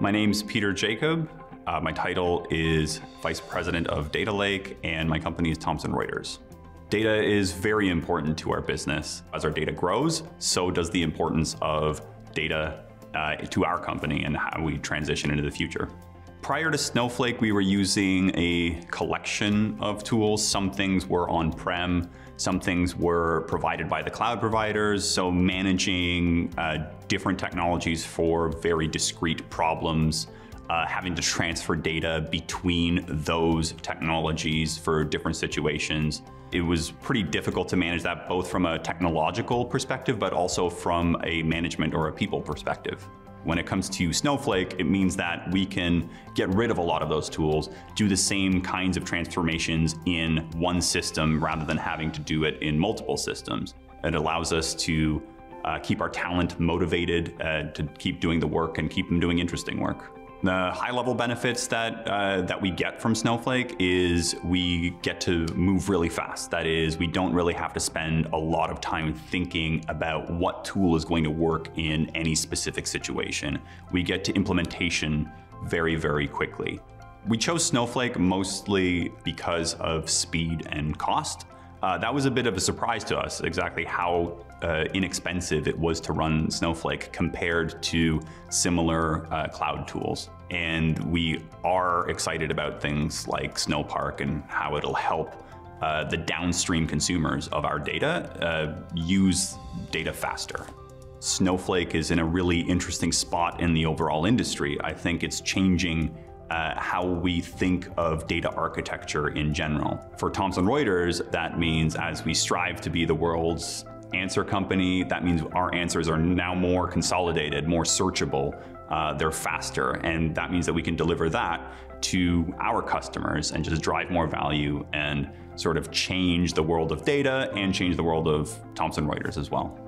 My name's Peter Jacob. My title is Vice President of Data Lake, and my company is Thomson Reuters. Data is very important to our business. As our data grows, so does the importance of data to our company and how we transition into the future. Prior to Snowflake, we were using a collection of tools. Some things were on-prem, some things were provided by the cloud providers, so managing different technologies for very discrete problems, having to transfer data between those technologies for different situations. It was pretty difficult to manage that, both from a technological perspective, but also from a management or a people perspective. When it comes to Snowflake, it means that we can get rid of a lot of those tools, do the same kinds of transformations in one system rather than having to do it in multiple systems. It allows us to keep our talent motivated, to keep doing the work and keep them doing interesting work. The high-level benefits that we get from Snowflake is we get to move really fast. That is, we don't really have to spend a lot of time thinking about what tool is going to work in any specific situation. We get to implementation very, very quickly. We chose Snowflake mostly because of speed and cost. That was a bit of a surprise to us, exactly how inexpensive it was to run Snowflake compared to similar cloud tools. And we are excited about things like Snowpark and how it'll help the downstream consumers of our data use data faster. Snowflake is in a really interesting spot in the overall industry. I think it's changing how we think of data architecture in general. For Thomson Reuters, that means as we strive to be the world's answer company, that means our answers are now more consolidated, more searchable, they're faster, and that means that we can deliver that to our customers and just drive more value and sort of change the world of data and change the world of Thomson Reuters as well.